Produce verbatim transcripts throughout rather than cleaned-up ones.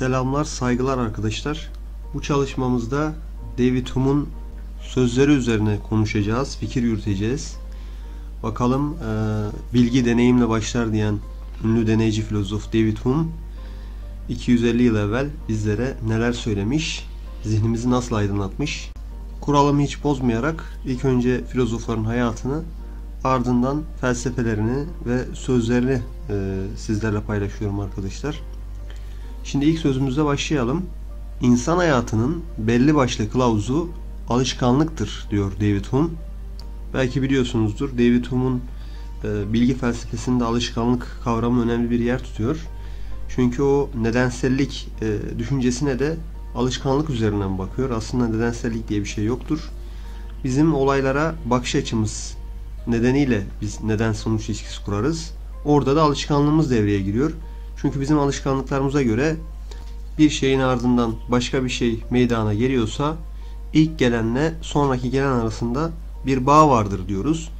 Selamlar, saygılar arkadaşlar. Bu çalışmamızda David Hume'un sözleri üzerine konuşacağız, fikir yürüteceğiz. Bakalım e, bilgi deneyimle başlar diyen ünlü deneyici filozof David Hume iki yüz elli yıl evvel bizlere neler söylemiş, zihnimizi nasıl aydınlatmış. Kuralımı hiç bozmayarak ilk önce filozofların hayatını, ardından felsefelerini ve sözlerini e, sizlerle paylaşıyorum arkadaşlar. Şimdi ilk sözümüze başlayalım. İnsan hayatının belli başlı kılavuzu alışkanlıktır diyor David Hume. Belki biliyorsunuzdur, David Hume'un e, bilgi felsefesinde alışkanlık kavramı önemli bir yer tutuyor. Çünkü o nedensellik e, düşüncesine de alışkanlık üzerinden bakıyor. Aslında nedensellik diye bir şey yoktur. Bizim olaylara bakış açımız nedeniyle biz neden sonuç ilişkisi kurarız. Orada da alışkanlığımız devreye giriyor. Çünkü bizim alışkanlıklarımıza göre bir şeyin ardından başka bir şey meydana geliyorsa ilk gelenle sonraki gelen arasında bir bağ vardır diyoruz.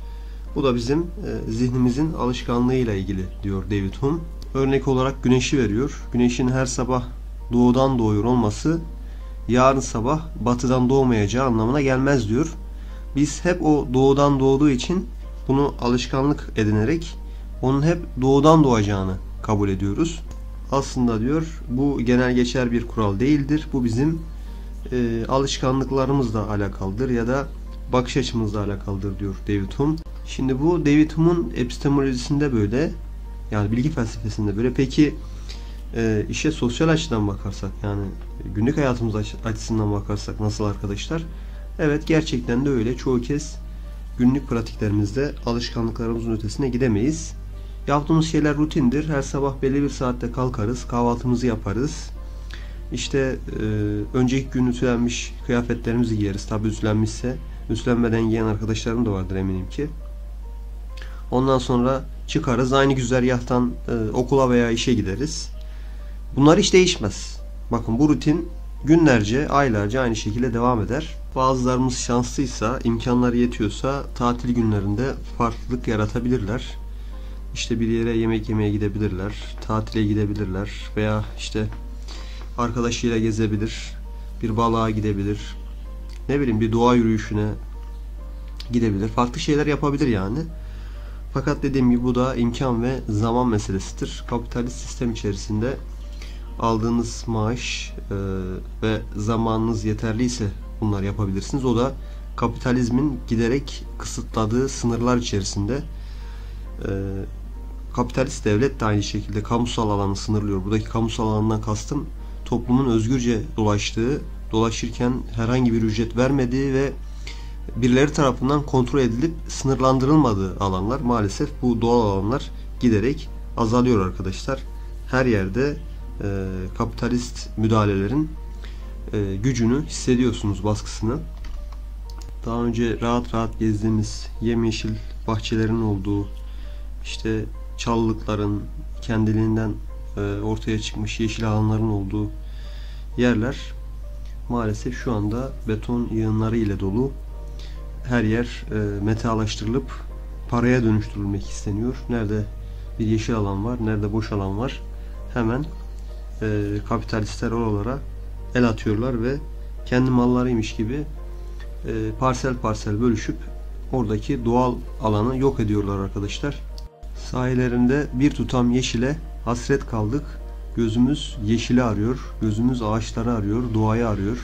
Bu da bizim e, zihnimizin alışkanlığıyla ilgili diyor David Hume. Örnek olarak güneşi veriyor. Güneşin her sabah doğudan doğuyor olması yarın sabah batıdan doğmayacağı anlamına gelmez diyor. Biz hep o doğudan doğduğu için bunu alışkanlık edinerek onun hep doğudan doğacağını kabul ediyoruz. Aslında diyor bu genel geçer bir kural değildir. Bu bizim e, alışkanlıklarımızla alakalıdır ya da bakış açımızla alakalıdır diyor David Hume. Şimdi bu David Hume'un epistemolojisinde böyle, yani bilgi felsefesinde böyle. Peki e, işe sosyal açıdan bakarsak, yani günlük hayatımız açısından bakarsak nasıl arkadaşlar? Evet, gerçekten de öyle. Çoğu kez günlük pratiklerimizde alışkanlıklarımızın ötesine gidemeyiz. Yaptığımız şeyler rutindir. Her sabah belli bir saatte kalkarız, kahvaltımızı yaparız. İşte e, önceki gün ütülenmiş kıyafetlerimizi giyeriz. Tabi ütülenmişse, ütülenmeden giyen arkadaşlarım da vardır eminim ki. Ondan sonra çıkarız, aynı güzergahtan e, okula veya işe gideriz. Bunlar hiç değişmez. Bakın bu rutin günlerce, aylarca aynı şekilde devam eder. Bazılarımız şanslıysa, imkanları yetiyorsa tatil günlerinde farklılık yaratabilirler. İşte bir yere yemek yemeye gidebilirler, tatile gidebilirler veya işte arkadaşıyla gezebilir, bir balığa gidebilir, ne bileyim bir doğa yürüyüşüne gidebilir. Farklı şeyler yapabilir yani. Fakat dediğim gibi bu da imkan ve zaman meselesidir. Kapitalist sistem içerisinde aldığınız maaş e, ve zamanınız yeterliyse bunlar yapabilirsiniz. O da kapitalizmin giderek kısıtladığı sınırlar içerisinde. E, Kapitalist devlet de aynı şekilde kamusal alanı sınırlıyor. Buradaki kamusal alandan kastım toplumun özgürce dolaştığı, dolaşırken herhangi bir ücret vermediği ve birileri tarafından kontrol edilip sınırlandırılmadığı alanlar. Maalesef bu doğal alanlar giderek azalıyor arkadaşlar. Her yerde e, kapitalist müdahalelerin e, gücünü hissediyorsunuz, baskısını. Daha önce rahat rahat gezdiğimiz yemyeşil bahçelerin olduğu, işte çalılıkların kendiliğinden ortaya çıkmış yeşil alanların olduğu yerler maalesef şu anda beton yığınları ile dolu. Her yer metalaştırılıp paraya dönüştürülmek isteniyor. Nerede bir yeşil alan var, nerede boş alan var, hemen kapitalistler oralara el atıyorlar ve kendi mallarıymış gibi parsel parsel bölüşüp oradaki doğal alanı yok ediyorlar arkadaşlar. Sahilerinde bir tutam yeşile hasret kaldık. Gözümüz yeşili arıyor, gözümüz ağaçları arıyor, doğayı arıyor.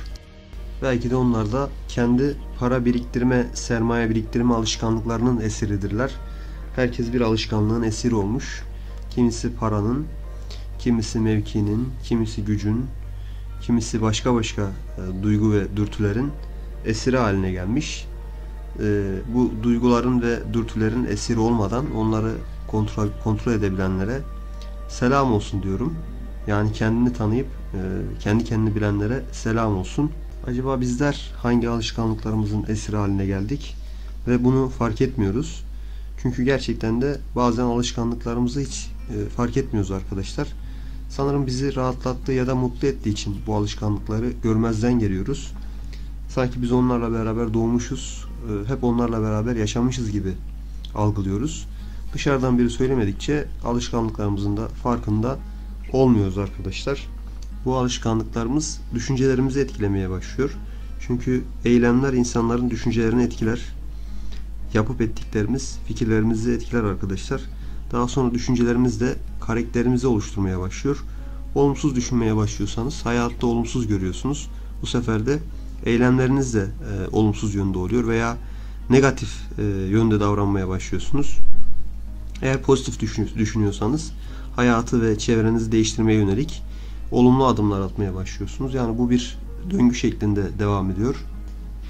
Belki de onlar da kendi para biriktirme, sermaye biriktirme alışkanlıklarının esiridirler. Herkes bir alışkanlığın esiri olmuş. Kimisi paranın, kimisi mevkinin, kimisi gücün, kimisi başka başka e, duygu ve dürtülerin esiri haline gelmiş. E, bu duyguların ve dürtülerin esiri olmadan onları Kontrol, kontrol edebilenlere selam olsun diyorum. Yani kendini tanıyıp kendi kendini bilenlere selam olsun. Acaba bizler hangi alışkanlıklarımızın esiri haline geldik ve bunu fark etmiyoruz? Çünkü gerçekten de bazen alışkanlıklarımızı hiç fark etmiyoruz arkadaşlar. Sanırım bizi rahatlattığı ya da mutlu ettiği için bu alışkanlıkları görmezden geliyoruz. Sanki biz onlarla beraber doğmuşuz, hep onlarla beraber yaşamışız gibi algılıyoruz. Dışarıdan biri söylemedikçe alışkanlıklarımızın da farkında olmuyoruz arkadaşlar. bu alışkanlıklarımız düşüncelerimizi etkilemeye başlıyor. Çünkü eylemler insanların düşüncelerini etkiler. Yapıp ettiklerimiz fikirlerimizi etkiler arkadaşlar. Daha sonra düşüncelerimiz de karakterimizi oluşturmaya başlıyor. Olumsuz düşünmeye başlıyorsanız hayatta olumsuz görüyorsunuz. Bu sefer de eylemleriniz de e, olumsuz yönde oluyor veya negatif e, yönde davranmaya başlıyorsunuz. Eğer pozitif düşün, düşünüyorsanız hayatı ve çevrenizi değiştirmeye yönelik olumlu adımlar atmaya başlıyorsunuz. Yani bu bir döngü şeklinde devam ediyor.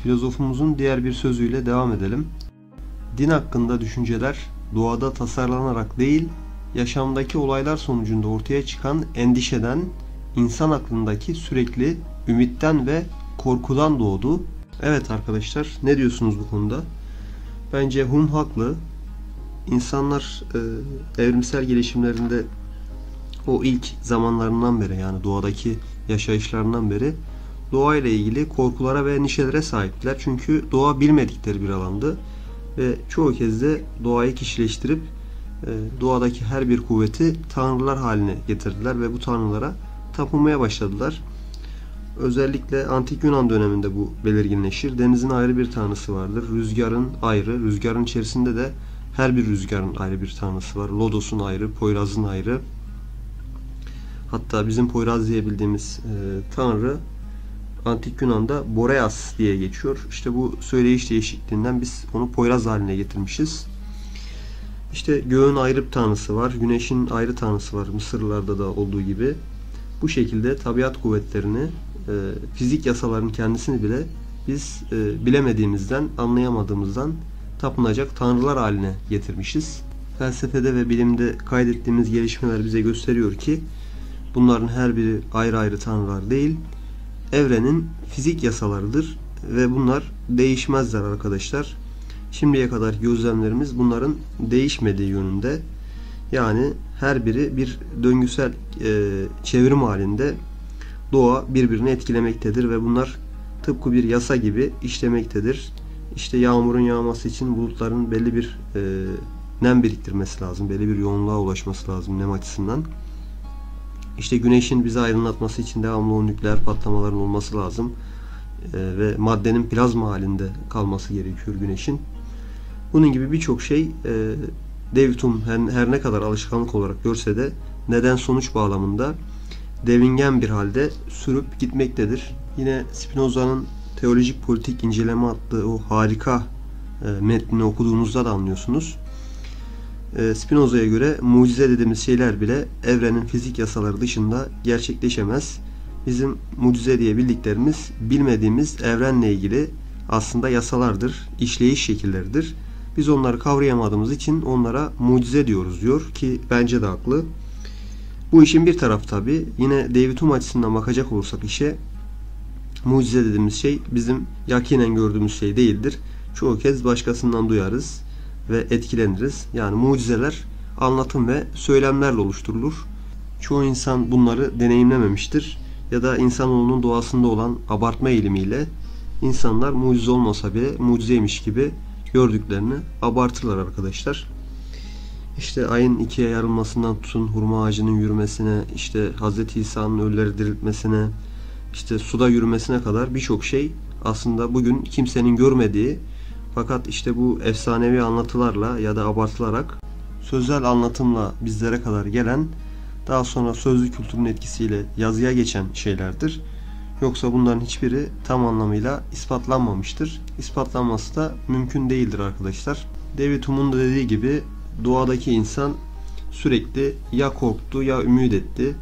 Filozofumuzun diğer bir sözüyle devam edelim. Din hakkında düşünceler doğada tasarlanarak değil, yaşamdaki olaylar sonucunda ortaya çıkan endişeden, insan aklındaki sürekli ümitten ve korkudan doğdu. Evet arkadaşlar, ne diyorsunuz bu konuda? Bence Hume haklı. İnsanlar e, evrimsel gelişimlerinde o ilk zamanlarından beri, yani doğadaki yaşayışlarından beri doğayla ilgili korkulara ve endişelere sahiptiler. Çünkü doğa bilmedikleri bir alandı ve çoğu kez de doğayı kişileştirip e, doğadaki her bir kuvveti tanrılar haline getirdiler ve bu tanrılara tapınmaya başladılar. Özellikle Antik Yunan döneminde bu belirginleşir. Denizin ayrı bir tanrısı vardır. Rüzgarın ayrı. Rüzgarın içerisinde de her bir rüzgarın ayrı bir tanrısı var. Lodos'un ayrı, Poyraz'ın ayrı. Hatta bizim Poyraz diye bildiğimiz e, tanrı Antik Yunan'da Boreas diye geçiyor. İşte bu söyleyiş değişikliğinden biz onu Poyraz haline getirmişiz. İşte göğün ayrı bir tanrısı var. Güneşin ayrı tanrısı var. Mısırlılarda da olduğu gibi. Bu şekilde tabiat kuvvetlerini, e, fizik yasaların kendisini bile biz e, bilemediğimizden, anlayamadığımızdan tapınacak tanrılar haline getirmişiz. Felsefede ve bilimde kaydettiğimiz gelişmeler bize gösteriyor ki bunların her biri ayrı ayrı tanrılar değil, evrenin fizik yasalarıdır ve bunlar değişmezler arkadaşlar. Şimdiye kadar gözlemlerimiz bunların değişmediği yönünde. Yani her biri bir döngüsel e, çevrim halinde doğa birbirini etkilemektedir ve bunlar tıpkı bir yasa gibi işlemektedir. İşte yağmurun yağması için bulutların belli bir e, nem biriktirmesi lazım. Belli bir yoğunluğa ulaşması lazım nem açısından. İşte güneşin bizi aydınlatması için devamlı o nükleer patlamaların olması lazım. E, ve maddenin plazma halinde kalması gerekiyor güneşin. Bunun gibi birçok şey e, David Hume her ne kadar alışkanlık olarak görse de neden sonuç bağlamında devingen bir halde sürüp gitmektedir. Yine Spinoza'nın Teolojik Politik İnceleme adlı o harika metnini okuduğunuzda da anlıyorsunuz. Spinoza'ya göre mucize dediğimiz şeyler bile evrenin fizik yasaları dışında gerçekleşemez. Bizim mucize diye bildiklerimiz bilmediğimiz evrenle ilgili aslında yasalardır, işleyiş şekilleridir. Biz onları kavrayamadığımız için onlara mucize diyoruz diyor ki bence de haklı. Bu işin bir tarafı tabi. Yine David Hume açısından bakacak olursak işe, mucize dediğimiz şey bizim yakinen gördüğümüz şey değildir. Çoğu kez başkasından duyarız ve etkileniriz. Yani mucizeler anlatım ve söylemlerle oluşturulur. Çoğu insan bunları deneyimlememiştir. Ya da insanoğlunun doğasında olan abartma eğilimiyle insanlar mucize olmasa bile mucizeymiş gibi gördüklerini abartırlar arkadaşlar. İşte ayın ikiye yarılmasından tutun hurma ağacının yürümesine, işte Hz. İsa'nın ölüleri diriltmesine, işte suda yürümesine kadar birçok şey aslında bugün kimsenin görmediği, fakat işte bu efsanevi anlatılarla ya da abartılarak sözel anlatımla bizlere kadar gelen, daha sonra sözlü kültürün etkisiyle yazıya geçen şeylerdir. Yoksa bunların hiçbiri tam anlamıyla ispatlanmamıştır. İspatlanması da mümkün değildir arkadaşlar. David Hume'un da dediği gibi doğadaki insan sürekli ya korktu ya ümit etti.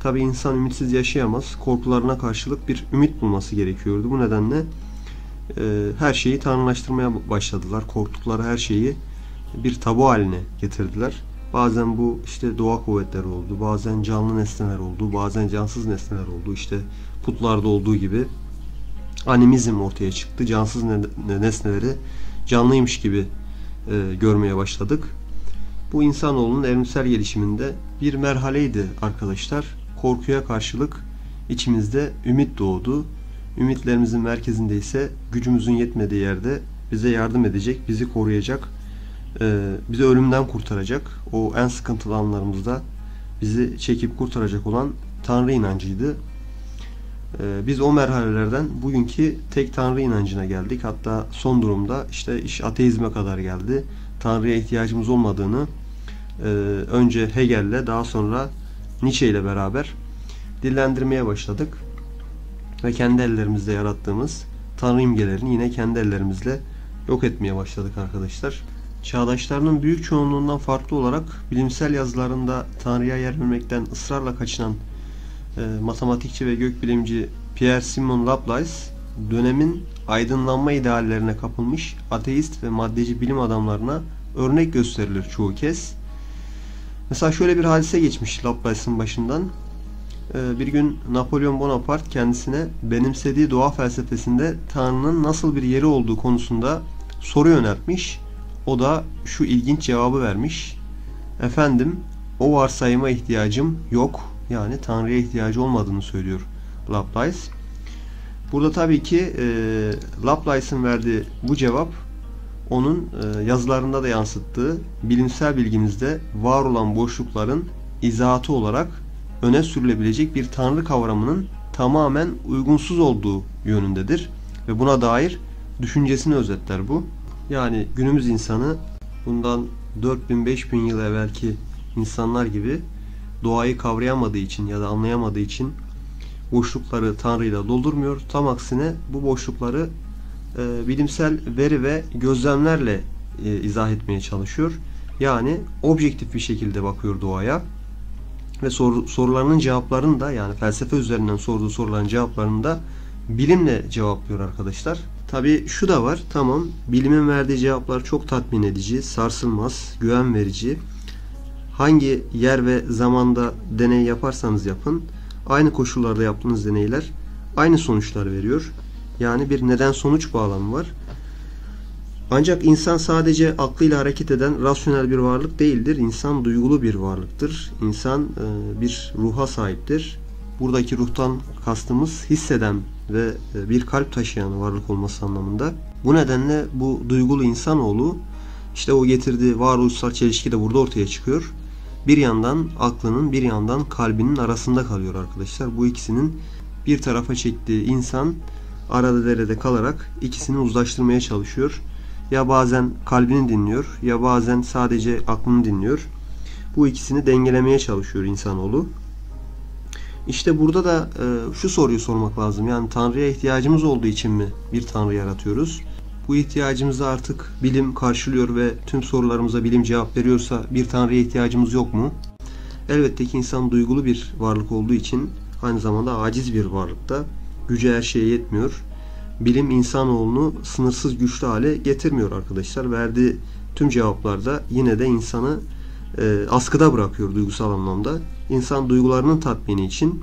Tabi insan ümitsiz yaşayamaz. Korkularına karşılık bir ümit bulması gerekiyordu. Bu nedenle e, her şeyi tanrılaştırmaya başladılar. Korktukları her şeyi bir tabu haline getirdiler. Bazen bu işte doğa kuvvetleri oldu, bazen canlı nesneler oldu, bazen cansız nesneler oldu. İşte putlarda olduğu gibi animizm ortaya çıktı. Cansız nesneleri canlıymış gibi e, görmeye başladık. Bu insanoğlunun evrimsel gelişiminde bir merhaleydi arkadaşlar. Korkuya karşılık içimizde ümit doğdu. Ümitlerimizin merkezinde ise gücümüzün yetmediği yerde bize yardım edecek, bizi koruyacak, bizi ölümden kurtaracak, o en sıkıntılı anlarımızda bizi çekip kurtaracak olan Tanrı inancıydı. Biz o merhalelerden bugünkü tek tanrı inancına geldik. Hatta son durumda işte iş ateizme kadar geldi. Tanrı'ya ihtiyacımız olmadığını önce Hegel'le, daha sonra Nietzsche ile beraber dillendirmeye başladık. Ve kendi ellerimizle yarattığımız tanrı imgelerini yine kendi ellerimizle yok etmeye başladık arkadaşlar. Çağdaşlarının büyük çoğunluğundan farklı olarak bilimsel yazılarında tanrıya yer vermekten ısrarla kaçınan e, matematikçi ve gökbilimci Pierre Simon Laplace, dönemin aydınlanma ideallerine kapılmış ateist ve maddeci bilim adamlarına örnek gösterilir çoğu kez. Mesela şöyle bir hadise geçmiş Laplace'ın başından. Bir gün Napolyon Bonaparte kendisine benimsediği doğa felsefesinde Tanrı'nın nasıl bir yeri olduğu konusunda soru yöneltmiş. O da şu ilginç cevabı vermiş: "Efendim, o varsayıma ihtiyacım yok." Yani Tanrı'ya ihtiyacı olmadığını söylüyor Laplace. Burada tabii ki Laplace'ın verdiği bu cevap, onun yazılarında da yansıttığı bilimsel bilgimizde var olan boşlukların izahatı olarak öne sürülebilecek bir tanrı kavramının tamamen uygunsuz olduğu yönündedir. Ve buna dair düşüncesini özetler bu. Yani günümüz insanı bundan dört bin beş bin yıl evvelki insanlar gibi doğayı kavrayamadığı için ya da anlayamadığı için boşlukları tanrıyla doldurmuyor. Tam aksine bu boşlukları e, bilimsel veri ve gözlemlerle e, izah etmeye çalışıyor. Yani objektif bir şekilde bakıyor doğaya. Ve sor, sorularının cevaplarını da, yani felsefe üzerinden sorduğu soruların cevaplarını da bilimle cevaplıyor arkadaşlar. Tabi şu da var, tamam, bilimin verdiği cevaplar çok tatmin edici, sarsılmaz, güven verici. Hangi yer ve zamanda deney yaparsanız yapın, aynı koşullarda yaptığınız deneyler aynı sonuçlar veriyor. Yani bir neden sonuç bağlamı var. Ancak insan sadece aklıyla hareket eden rasyonel bir varlık değildir. İnsan duygulu bir varlıktır. İnsan bir ruha sahiptir. Buradaki ruhtan kastımız hisseden ve bir kalp taşıyan varlık olması anlamında. Bu nedenle bu duygulu insanoğlu, işte o getirdiği varoluşsal çelişki de burada ortaya çıkıyor. Bir yandan aklının, bir yandan kalbinin arasında kalıyor arkadaşlar. Bu ikisinin bir tarafa çektiği insan arada derede kalarak ikisini uzlaştırmaya çalışıyor. Ya bazen kalbini dinliyor, ya bazen sadece aklını dinliyor. Bu ikisini dengelemeye çalışıyor insanoğlu. İşte burada da e, şu soruyu sormak lazım. Yani Tanrı'ya ihtiyacımız olduğu için mi bir Tanrı yaratıyoruz? Bu ihtiyacımızı artık bilim karşılıyor ve tüm sorularımıza bilim cevap veriyorsa bir Tanrı'ya ihtiyacımız yok mu? Elbette ki insan duygulu bir varlık olduğu için aynı zamanda aciz bir varlıkta. Gücü her şeye yetmiyor. Bilim insanoğlunu sınırsız güçlü hale getirmiyor arkadaşlar. Verdiği tüm cevaplarda yine de insanı e, askıda bırakıyor duygusal anlamda. İnsan duygularının tatmini için,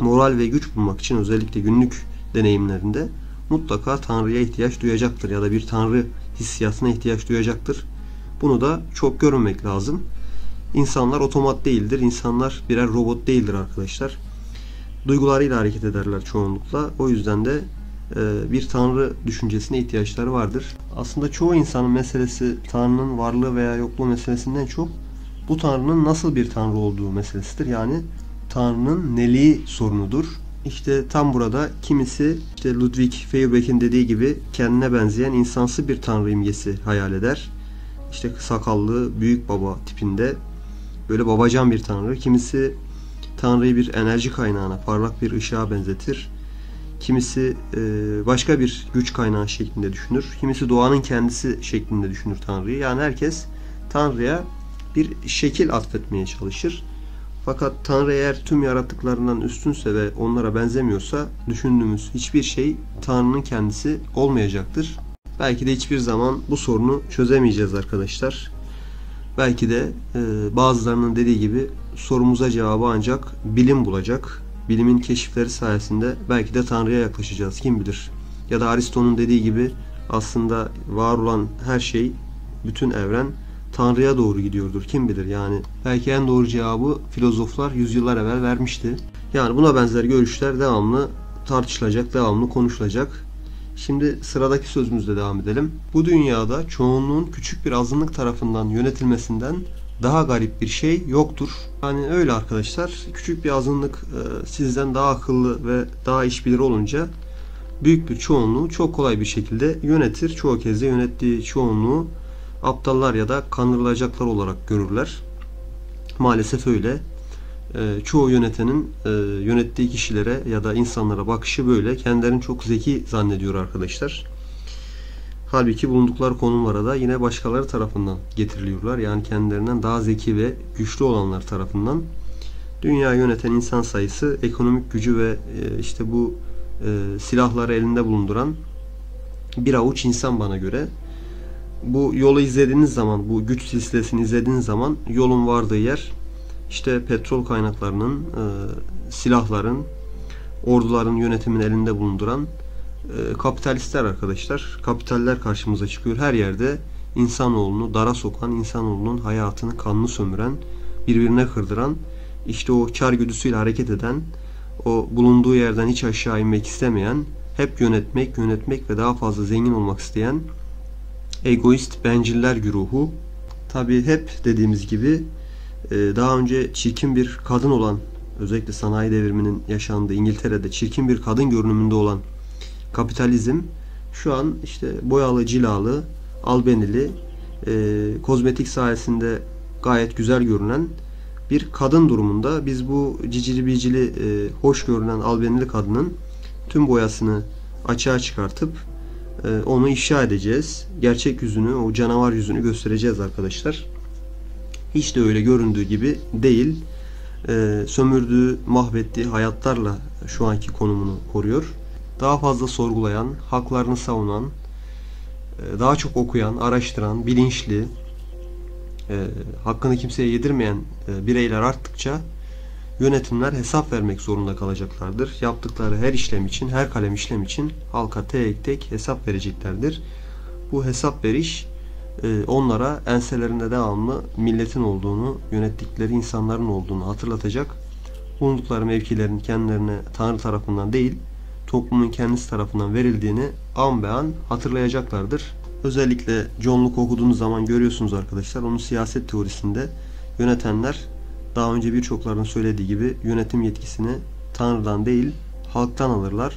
moral ve güç bulmak için özellikle günlük deneyimlerinde mutlaka Tanrı'ya ihtiyaç duyacaktır ya da bir Tanrı hissiyatına ihtiyaç duyacaktır. Bunu da çok görmemek lazım. İnsanlar otomat değildir. İnsanlar birer robot değildir arkadaşlar. Duygularıyla hareket ederler çoğunlukla. O yüzden de bir tanrı düşüncesine ihtiyaçları vardır. Aslında çoğu insanın meselesi tanrının varlığı veya yokluğu meselesinden çok bu tanrının nasıl bir tanrı olduğu meselesidir. Yani tanrının neliği sorunudur. İşte tam burada kimisi işte Ludwig Feuerbach'in dediği gibi kendine benzeyen insansı bir tanrı imgesi hayal eder. İşte sakallı büyük baba tipinde böyle babacan bir tanrı. Kimisi tanrıyı bir enerji kaynağına, parlak bir ışığa benzetir. Kimisi başka bir güç kaynağı şeklinde düşünür. Kimisi doğanın kendisi şeklinde düşünür Tanrı'yı. Yani herkes Tanrı'ya bir şekil atfetmeye çalışır. Fakat Tanrı eğer tüm yarattıklarından üstünse ve onlara benzemiyorsa düşündüğümüz hiçbir şey Tanrı'nın kendisi olmayacaktır. Belki de hiçbir zaman bu sorunu çözemeyeceğiz arkadaşlar. Belki de bazılarının dediği gibi sorumuza cevabı ancak bilim bulacak. Bilimin keşifleri sayesinde belki de Tanrı'ya yaklaşacağız, kim bilir. Ya da Aristo'nun dediği gibi aslında var olan her şey, bütün evren Tanrı'ya doğru gidiyordur, kim bilir. Yani belki en doğru cevabı filozoflar yüzyıllar evvel vermişti. Yani buna benzer görüşler devamlı tartışılacak, devamlı konuşulacak. Şimdi sıradaki sözümüzle devam edelim. Bu dünyada çoğunluğun küçük bir azınlık tarafından yönetilmesinden daha garip bir şey yoktur. Yani öyle arkadaşlar, küçük bir azınlık sizden daha akıllı ve daha işbilir olunca büyük bir çoğunluğu çok kolay bir şekilde yönetir. Çoğu kez de yönettiği çoğunluğu aptallar ya da kandırılacaklar olarak görürler. Maalesef öyle. Çoğu yönetenin yönettiği kişilere ya da insanlara bakışı böyle. Kendilerini çok zeki zannediyor arkadaşlar. Halbuki bulundukları konumlara da yine başkaları tarafından getiriliyorlar. Yani kendilerinden daha zeki ve güçlü olanlar tarafından. Dünyayı yöneten insan sayısı, ekonomik gücü ve işte bu silahları elinde bulunduran bir avuç insan bana göre. Bu yolu izlediğiniz zaman, bu güç silsilesini izlediğiniz zaman yolun vardığı yer işte petrol kaynaklarının, silahların, orduların yönetimini elinde bulunduran kapitalistler arkadaşlar. Kapitaller karşımıza çıkıyor. Her yerde insanoğlunu dara sokan, insanoğlunun hayatını kanlı sömüren, birbirine kırdıran, işte o kar güdüsüyle hareket eden, o bulunduğu yerden hiç aşağı inmek istemeyen, hep yönetmek, yönetmek ve daha fazla zengin olmak isteyen egoist benciller güruhu. Tabi hep dediğimiz gibi daha önce çirkin bir kadın olan, özellikle sanayi devriminin yaşandığı İngiltere'de çirkin bir kadın görünümünde olan kapitalizm şu an işte boyalı, cilalı, albenili, kozmetik sayesinde gayet güzel görünen bir kadın durumunda. Biz bu cicili bicili hoş görünen albenili kadının tüm boyasını açığa çıkartıp onu ifşa edeceğiz. Gerçek yüzünü, o canavar yüzünü göstereceğiz arkadaşlar. Hiç de öyle göründüğü gibi değil. Sömürdüğü, mahvettiği hayatlarla şu anki konumunu koruyor. Daha fazla sorgulayan, haklarını savunan, daha çok okuyan, araştıran, bilinçli, hakkını kimseye yedirmeyen bireyler arttıkça yönetimler hesap vermek zorunda kalacaklardır. Yaptıkları her işlem için, her kalem işlem için halka tek tek hesap vereceklerdir. Bu hesap veriş onlara enselerinde devamlı milletin olduğunu, yönettikleri insanların olduğunu hatırlatacak. Bulundukları mevkilerin kendilerine Tanrı tarafından değil, toplumun kendisi tarafından verildiğini an be an hatırlayacaklardır. Özellikle John Locke okuduğunuz zaman görüyorsunuz arkadaşlar, onun siyaset teorisinde yönetenler daha önce birçoklarının söylediği gibi yönetim yetkisini Tanrı'dan değil halktan alırlar.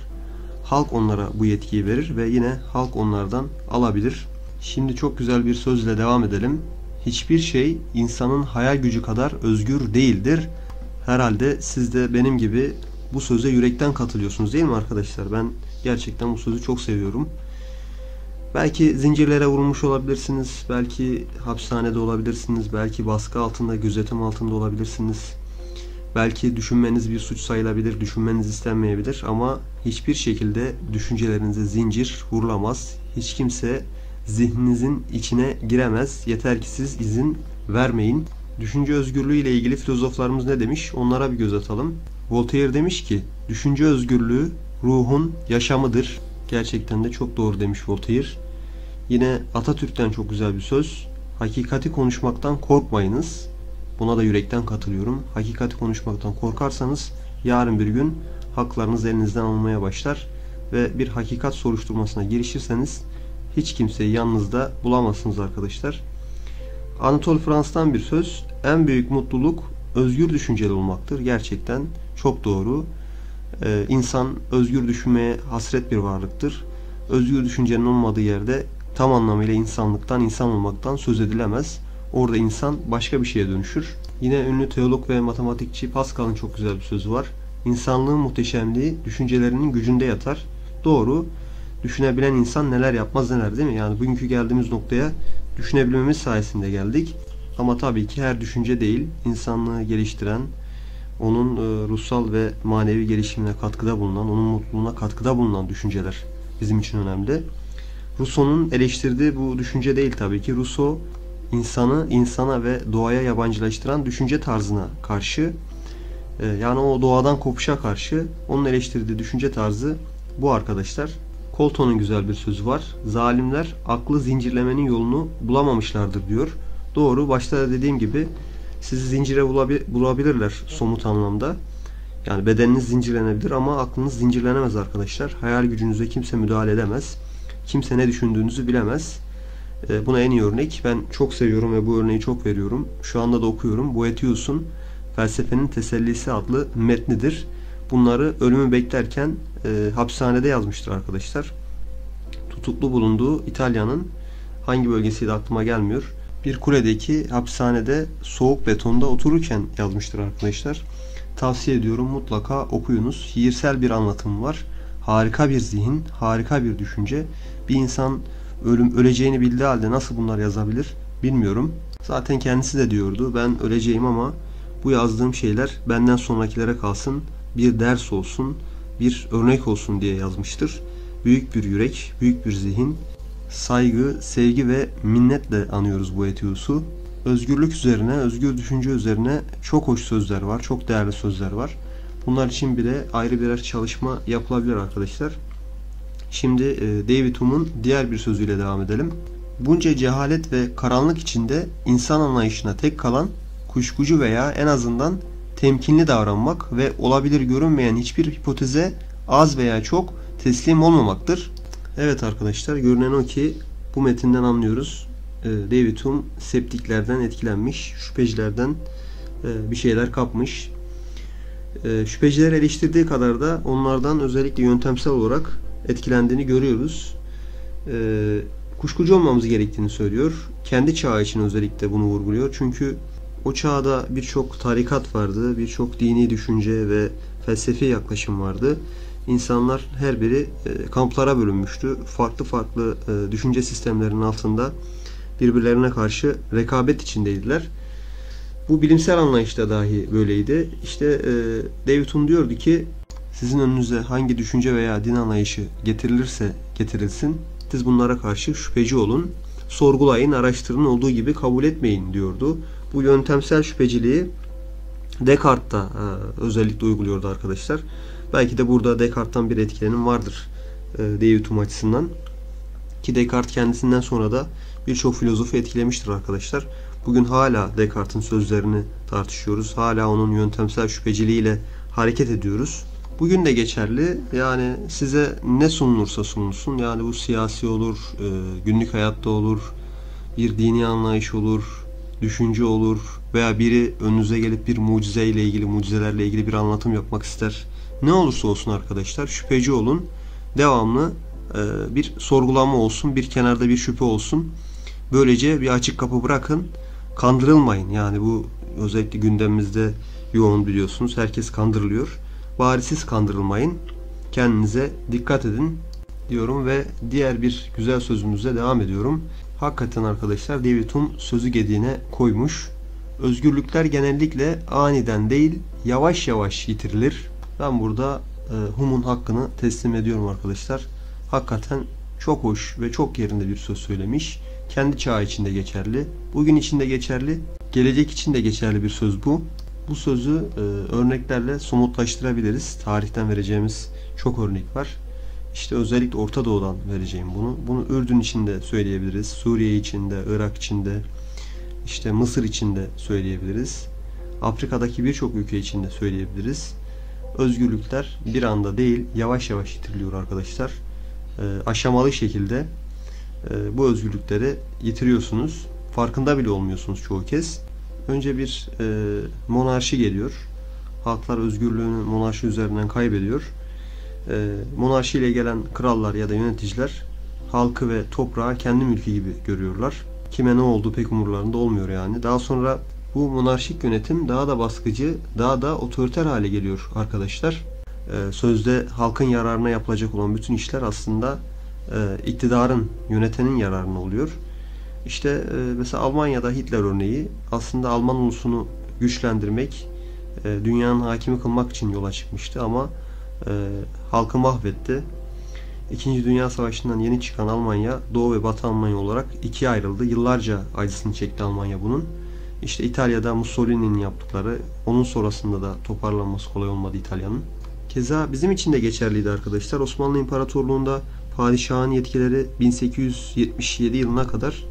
Halk onlara bu yetkiyi verir ve yine halk onlardan alabilir. Şimdi çok güzel bir sözle devam edelim. Hiçbir şey insanın hayal gücü kadar özgür değildir. Herhalde siz de benim gibi bu söze yürekten katılıyorsunuz değil mi arkadaşlar? Ben gerçekten bu sözü çok seviyorum. Belki zincirlere vurulmuş olabilirsiniz, belki hapishanede olabilirsiniz, belki baskı altında, gözetim altında olabilirsiniz. Belki düşünmeniz bir suç sayılabilir, düşünmeniz istenmeyebilir ama hiçbir şekilde düşüncelerinize zincir vurulamaz. Hiç kimse zihninizin içine giremez. Yeter ki siz izin vermeyin. Düşünce özgürlüğü ile ilgili filozoflarımız ne demiş? Onlara bir göz atalım. Voltaire demiş ki, düşünce özgürlüğü ruhun yaşamıdır. Gerçekten de çok doğru demiş Voltaire. Yine Atatürk'ten çok güzel bir söz. Hakikati konuşmaktan korkmayınız. Buna da yürekten katılıyorum. Hakikati konuşmaktan korkarsanız yarın bir gün haklarınız elinizden alınmaya başlar ve bir hakikat soruşturmasına girişirseniz hiç kimseyi yanınızda bulamazsınız arkadaşlar. Anatol France'tan bir söz. En büyük mutluluk özgür düşünceli olmaktır. Gerçekten çok doğru. Ee, insan özgür düşünmeye hasret bir varlıktır. Özgür düşüncenin olmadığı yerde tam anlamıyla insanlıktan, insan olmaktan söz edilemez. Orada insan başka bir şeye dönüşür. Yine ünlü teolog ve matematikçi Pascal'ın çok güzel bir sözü var. İnsanlığın muhteşemliği düşüncelerinin gücünde yatar. Doğru. Düşünebilen insan neler yapmaz neler, değil mi? Yani bugünkü geldiğimiz noktaya düşünebilmemiz sayesinde geldik. Ama tabii ki her düşünce değil, insanlığı geliştiren, onun ruhsal ve manevi gelişimine katkıda bulunan, onun mutluluğuna katkıda bulunan düşünceler bizim için önemli. Rousseau'nun eleştirdiği bu düşünce değil tabii ki. Rousseau, insanı insana ve doğaya yabancılaştıran düşünce tarzına karşı, yani o doğadan kopuşa karşı onun eleştirdiği düşünce tarzı bu arkadaşlar. Colton'un güzel bir sözü var. Zalimler aklı zincirlemenin yolunu bulamamışlardır diyor. Doğru, başta da dediğim gibi sizi zincire bulabilirler somut anlamda. Yani bedeniniz zincirlenebilir ama aklınız zincirlenemez arkadaşlar. Hayal gücünüze kimse müdahale edemez. Kimse ne düşündüğünüzü bilemez. Buna en iyi örnek. Ben çok seviyorum ve bu örneği çok veriyorum. Şu anda da okuyorum. Bu Etius'un Felsefenin Tesellisi adlı metnidir. Bunları ölümü beklerken e, hapishanede yazmıştır arkadaşlar. Tutuklu bulunduğu İtalya'nın hangi bölgesiydi aklıma gelmiyor. Bir kuledeki hapishanede soğuk betonda otururken yazmıştır arkadaşlar. Tavsiye ediyorum, mutlaka okuyunuz. Şiirsel bir anlatım var. Harika bir zihin, harika bir düşünce. Bir insan ölüm öleceğini bildiği halde nasıl bunlar yazabilir bilmiyorum. Zaten kendisi de diyordu, ben öleceğim ama bu yazdığım şeyler benden sonrakilere kalsın, bir ders olsun, bir örnek olsun diye yazmıştır. Büyük bir yürek, büyük bir zihin. Saygı, sevgi ve minnetle anıyoruz bu Etius'u. Özgürlük üzerine, özgür düşünce üzerine çok hoş sözler var, çok değerli sözler var. Bunlar için bile ayrı birer çalışma yapılabilir arkadaşlar. Şimdi David Hume'un diğer bir sözüyle devam edelim. Bunca cehalet ve karanlık içinde insan anlayışına tek kalan, kuşkucu veya en azından temkinli davranmak ve olabilir görünmeyen hiçbir hipoteze az veya çok teslim olmamaktır. Evet arkadaşlar, görünen o ki bu metinden anlıyoruz. David Hume septiklerden etkilenmiş, şüphecilerden bir şeyler kapmış. Şüphecileri eleştirdiği kadar da onlardan özellikle yöntemsel olarak etkilendiğini görüyoruz. Kuşkucu olmamız gerektiğini söylüyor. Kendi çağı için özellikle bunu vurguluyor. Çünkü o çağda birçok tarikat vardı, birçok dini düşünce ve felsefi yaklaşım vardı. İnsanlar her biri kamplara bölünmüştü. Farklı farklı düşünce sistemlerinin altında birbirlerine karşı rekabet içindeydiler. Bu bilimsel anlayışta dahi böyleydi. İşte David Hume diyordu ki, sizin önünüze hangi düşünce veya din anlayışı getirilirse getirilsin, siz bunlara karşı şüpheci olun, sorgulayın, araştırın, olduğu gibi kabul etmeyin diyordu. Bu yöntemsel şüpheciliği Descartes'ta özellikle uyguluyordu arkadaşlar. Belki de burada Descartes'tan bir etkilenim vardır David Hume açısından. Ki Descartes kendisinden sonra da birçok filozofu etkilemiştir arkadaşlar. Bugün hala Descartes'in sözlerini tartışıyoruz. Hala onun yöntemsel şüpheciliğiyle hareket ediyoruz. Bugün de geçerli. Yani size ne sunulursa sunulsun. Yani bu siyasi olur, günlük hayatta olur, bir dini anlayış olur, düşünce olur veya biri önünüze gelip bir mucizeyle ilgili, mucizelerle ilgili bir anlatım yapmak ister. Ne olursa olsun arkadaşlar, şüpheci olun. Devamlı bir sorgulama olsun, bir kenarda bir şüphe olsun. Böylece bir açık kapı bırakın. Kandırılmayın. Yani bu özellikle gündemimizde yoğun, biliyorsunuz. Herkes kandırılıyor. Bari siz kandırılmayın. Kendinize dikkat edin diyorum ve diğer bir güzel sözümüzle devam ediyorum. Hakikaten arkadaşlar, David Hume sözü gediğine koymuş. Özgürlükler genellikle aniden değil, yavaş yavaş yitirilir. Ben burada Hume'un hakkını teslim ediyorum arkadaşlar. Hakikaten çok hoş ve çok yerinde bir söz söylemiş. Kendi çağı içinde geçerli, bugün içinde geçerli, gelecek içinde geçerli bir söz bu. Bu sözü e, örneklerle somutlaştırabiliriz. Tarihten vereceğimiz çok örnek var. İşte özellikle Orta Doğu'dan vereceğim bunu. Bunu Ürdün içinde söyleyebiliriz. Suriye içinde, Irak içinde, işte Mısır içinde söyleyebiliriz. Afrika'daki birçok ülke içinde söyleyebiliriz. Özgürlükler bir anda değil, yavaş yavaş yitiriliyor arkadaşlar. E, aşamalı şekilde e, bu özgürlükleri yitiriyorsunuz. Farkında bile olmuyorsunuz çoğu kez. Önce bir e, monarşi geliyor. Halklar özgürlüğünü monarşi üzerinden kaybediyor. E, monarşiyle gelen krallar ya da yöneticiler halkı ve toprağı kendi mülkü gibi görüyorlar. Kime ne oldu pek umurlarında olmuyor yani. Daha sonra bu monarşik yönetim daha da baskıcı, daha da otoriter hale geliyor arkadaşlar. E, sözde halkın yararına yapılacak olan bütün işler aslında e, iktidarın, yönetenin yararına oluyor. İşte mesela Almanya'da Hitler örneği, aslında Alman ulusunu güçlendirmek, dünyanın hakimi kılmak için yola çıkmıştı ama halkı mahvetti. İkinci Dünya Savaşı'ndan yeni çıkan Almanya, Doğu ve Batı Almanya olarak ikiye ayrıldı. Yıllarca acısını çekti Almanya bunun. İşte İtalya'da Mussolini'nin yaptıkları, onun sonrasında da toparlanması kolay olmadı İtalya'nın. Keza bizim için de geçerliydi arkadaşlar. Osmanlı İmparatorluğu'nda padişahın yetkileri bin sekiz yüz yetmiş yedi yılına kadar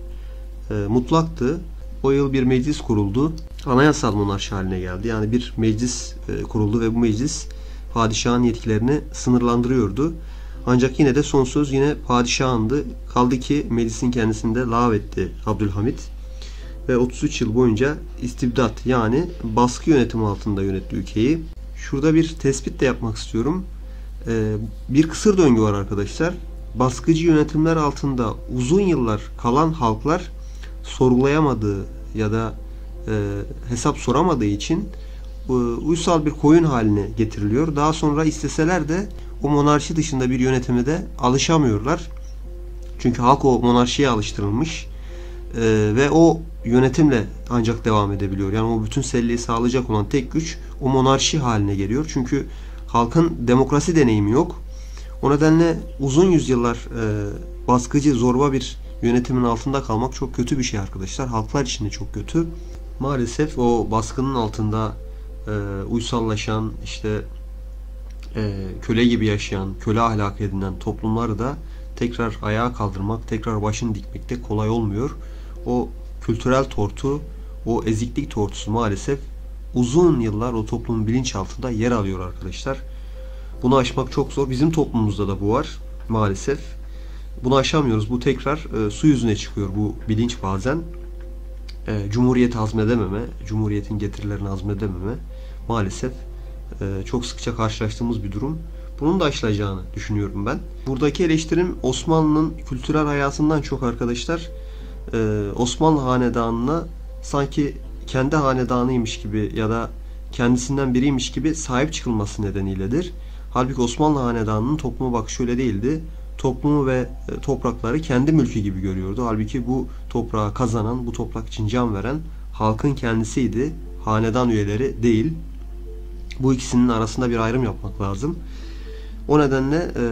mutlaktı. O yıl bir meclis kuruldu. Anayasal monarşi haline geldi. Yani bir meclis kuruldu ve bu meclis padişahın yetkilerini sınırlandırıyordu. Ancak yine de son söz yine padişahındı. Kaldı ki meclisin kendisini de lağvetti Abdülhamid. Ve otuz üç yıl boyunca istibdat yani baskı yönetimi altında yönetti ülkeyi. Şurada bir tespit de yapmak istiyorum. Ee, bir kısır döngü var arkadaşlar. Baskıcı yönetimler altında uzun yıllar kalan halklar sorgulayamadığı ya da e, hesap soramadığı için e, uysal bir koyun haline getiriliyor. Daha sonra isteseler de o monarşi dışında bir yönetime de alışamıyorlar. Çünkü halk o monarşiye alıştırılmış. Ee, ve o yönetimle ancak devam edebiliyor. Yani o bütün selliği sağlayacak olan tek güç o monarşi haline geliyor. Çünkü halkın demokrasi deneyimi yok. O nedenle uzun yüzyıllar e, baskıcı, zorba bir yönetimin altında kalmak çok kötü bir şey arkadaşlar. Halklar için de çok kötü. Maalesef o baskının altında e, uysallaşan, işte e, köle gibi yaşayan, köle ahlakı edinen toplumları da tekrar ayağa kaldırmak, tekrar başını dikmek de kolay olmuyor. O kültürel tortu, o eziklik tortusu maalesef uzun yıllar o toplumun bilinçaltında yer alıyor arkadaşlar. Bunu aşmak çok zor. Bizim toplumumuzda da bu var maalesef. Bunu aşamıyoruz. Bu tekrar e, su yüzüne çıkıyor bu bilinç bazen. E, cumhuriyeti hazmedememe, cumhuriyetin getirilerini hazmedememe maalesef e, çok sıkça karşılaştığımız bir durum. Bunun da aşılacağını düşünüyorum ben. Buradaki eleştirim Osmanlı'nın kültürel hayatından çok arkadaşlar. Osmanlı hanedanına sanki kendi hanedanıymış gibi ya da kendisinden biriymiş gibi sahip çıkılması nedeniyledir. Halbuki Osmanlı hanedanının topluma bakışı öyle değildi. Toplumu ve toprakları kendi mülkü gibi görüyordu. Halbuki bu toprağı kazanan, bu toprak için can veren halkın kendisiydi. Hanedan üyeleri değil. Bu ikisinin arasında bir ayrım yapmak lazım. O nedenle e,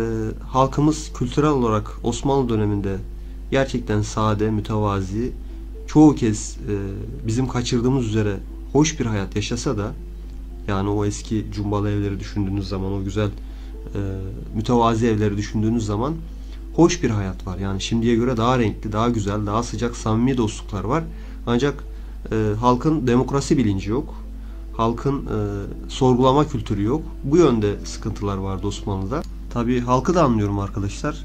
halkımız kültürel olarak Osmanlı döneminde gerçekten sade, mütevazi, çoğu kez e, bizim kaçırdığımız üzere hoş bir hayat yaşasa da, yani o eski cumbalı evleri düşündüğünüz zaman, o güzel e, mütevazi evleri düşündüğünüz zaman hoş bir hayat var. Yani şimdiye göre daha renkli, daha güzel, daha sıcak, samimi dostluklar var. Ancak e, halkın demokrasi bilinci yok. Halkın e, sorgulama kültürü yok. Bu yönde sıkıntılar vardı Osmanlı'da. Tabii halkı da anlıyorum arkadaşlar.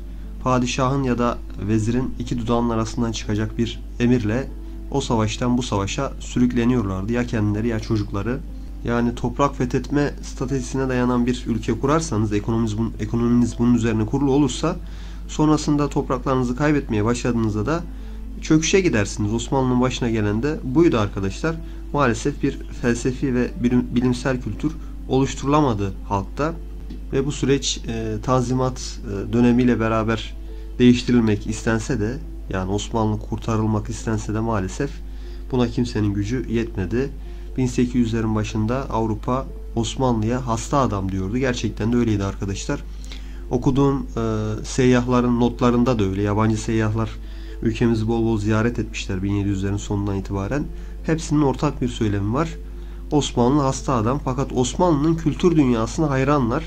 Padişahın ya da vezirin iki dudağının arasından çıkacak bir emirle o savaştan bu savaşa sürükleniyorlardı. Ya kendileri ya çocukları. Yani toprak fethetme stratejisine dayanan bir ülke kurarsanız, ekonominiz, ekonominiz bunun üzerine kurulu olursa, sonrasında topraklarınızı kaybetmeye başladığınızda da çöküşe gidersiniz. Osmanlı'nın başına gelen de buydu arkadaşlar. Maalesef bir felsefi ve bilimsel kültür oluşturulamadı halkta. Ve bu süreç e, Tanzimat e, dönemiyle beraber değiştirilmek istense de, yani Osmanlı kurtarılmak istense de maalesef buna kimsenin gücü yetmedi. bin sekiz yüzlerin başında Avrupa Osmanlı'ya hasta adam diyordu. Gerçekten de öyleydi arkadaşlar. Okuduğum e, seyyahların notlarında da öyle. Yabancı seyyahlar ülkemizi bol bol ziyaret etmişler bin yedi yüzlerin sonundan itibaren. Hepsinin ortak bir söylemi var. Osmanlı hasta adam, fakat Osmanlı'nın kültür dünyasına hayranlar.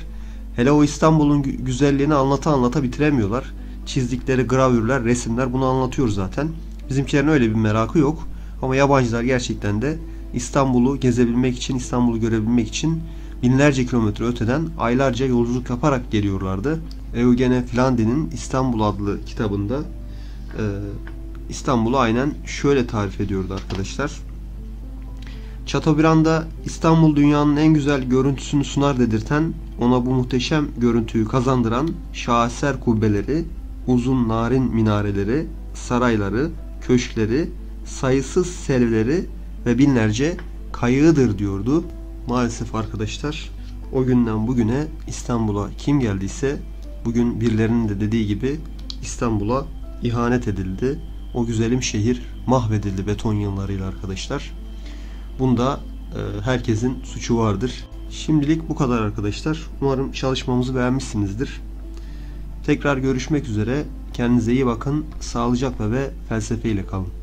Hele o İstanbul'un güzelliğini anlata anlata bitiremiyorlar. Çizdikleri gravürler, resimler bunu anlatıyor zaten. Bizimkilerin öyle bir merakı yok. Ama yabancılar gerçekten de İstanbul'u gezebilmek için, İstanbul'u görebilmek için binlerce kilometre öteden aylarca yolculuk yaparak geliyorlardı. Eugène Flandin'in İstanbul adlı kitabında İstanbul'u aynen şöyle tarif ediyordu arkadaşlar. Chateaubriand'a İstanbul dünyanın en güzel görüntüsünü sunar dedirten, ona bu muhteşem görüntüyü kazandıran şaheser kubbeleri, uzun narin minareleri, sarayları, köşkleri, sayısız selvileri ve binlerce kayığıdır diyordu. Maalesef arkadaşlar o günden bugüne İstanbul'a kim geldiyse bugün birilerinin de dediği gibi İstanbul'a ihanet edildi. O güzelim şehir mahvedildi beton yığınlarıyla arkadaşlar. Bunda e, herkesin suçu vardır. Şimdilik bu kadar arkadaşlar. Umarım çalışmamızı beğenmişsinizdir. Tekrar görüşmek üzere. Kendinize iyi bakın. Sağlıcakla ve felsefeyle kalın.